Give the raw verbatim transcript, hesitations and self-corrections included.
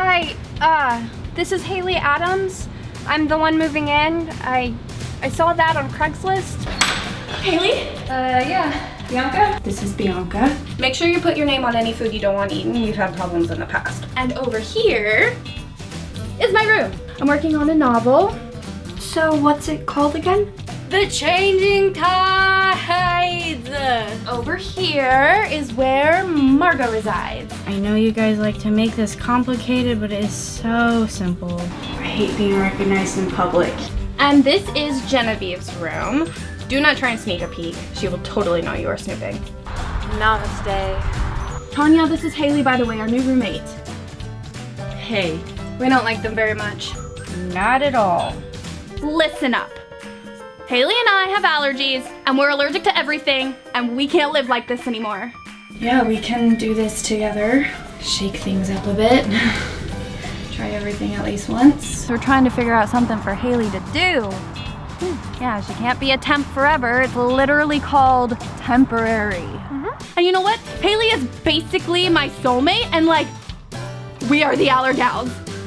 Hi, uh, this is Hayley Adams. I'm the one moving in. I I saw that on Craigslist. Hayley? Uh, yeah. Bianca? This is Bianca. Make sure you put your name on any food you don't want eaten. You've had problems in the past. And over here is my room. I'm working on a novel. So what's it called again? The Changing Tides! Over here is where Margo resides. I know you guys like to make this complicated, but it is so simple. I hate being recognized in public. And this is Genevieve's room. Do not try and sneak a peek. She will totally know you are snooping. Namaste. Tanya, this is Hayley, by the way, our new roommate. Hey. We don't like them very much. Not at all. Listen up. Hayley and I have allergies, and we're allergic to everything, and we can't live like this anymore. Yeah, we can do this together. Shake things up a bit. Try everything at least once. We're trying to figure out something for Hayley to do. Yeah, she can't be a temp forever. It's literally called temporary. Mm-hmm. And you know what? Hayley is basically my soulmate, and like, we are the Allergals.